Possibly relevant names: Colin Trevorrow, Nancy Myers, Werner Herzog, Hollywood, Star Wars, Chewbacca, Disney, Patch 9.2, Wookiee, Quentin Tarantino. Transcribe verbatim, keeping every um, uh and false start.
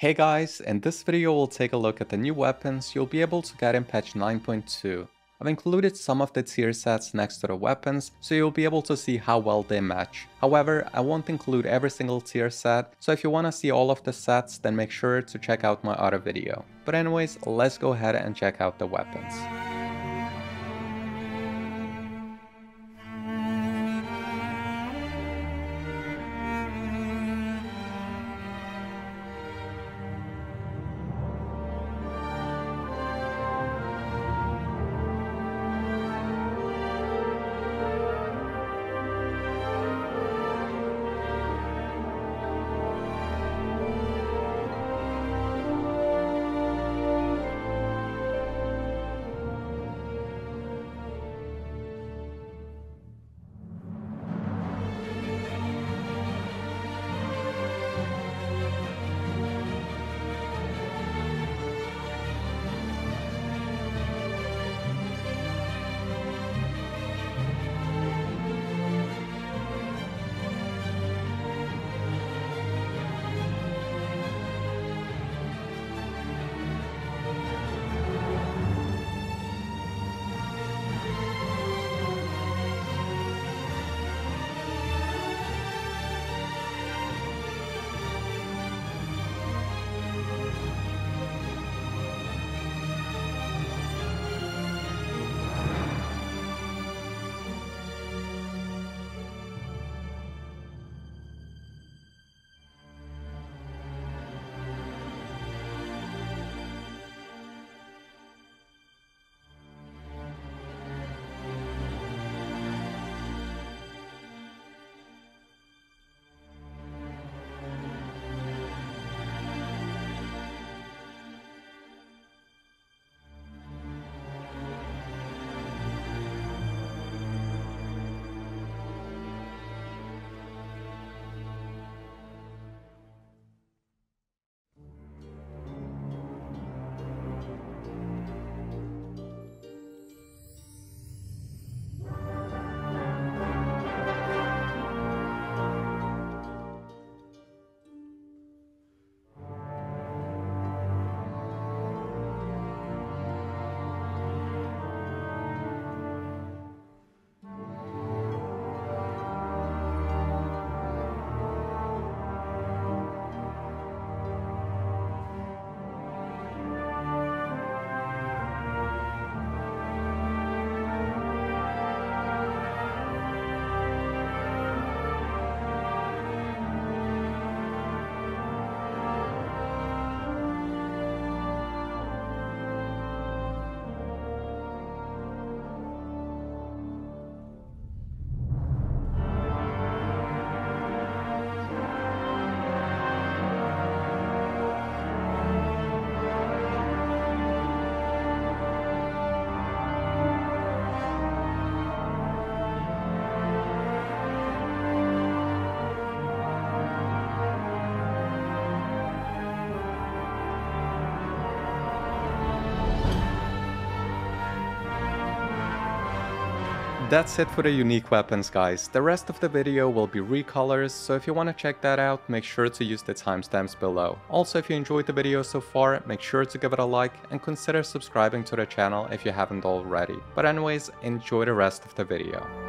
Hey guys, in this video we'll take a look at the new weapons you'll be able to get in patch nine point two. I've included some of the tier sets next to the weapons, so you'll be able to see how well they match. However, I won't include every single tier set, so if you want to see all of the sets, then make sure to check out my other video. But anyways, let's go ahead and check out the weapons. That's it for the unique weapons, guys. The rest of the video will be recolors, so if you want to check that out, make sure to use the timestamps below. Also, if you enjoyed the video so far, make sure to give it a like and consider subscribing to the channel if you haven't already. But anyways, enjoy the rest of the video.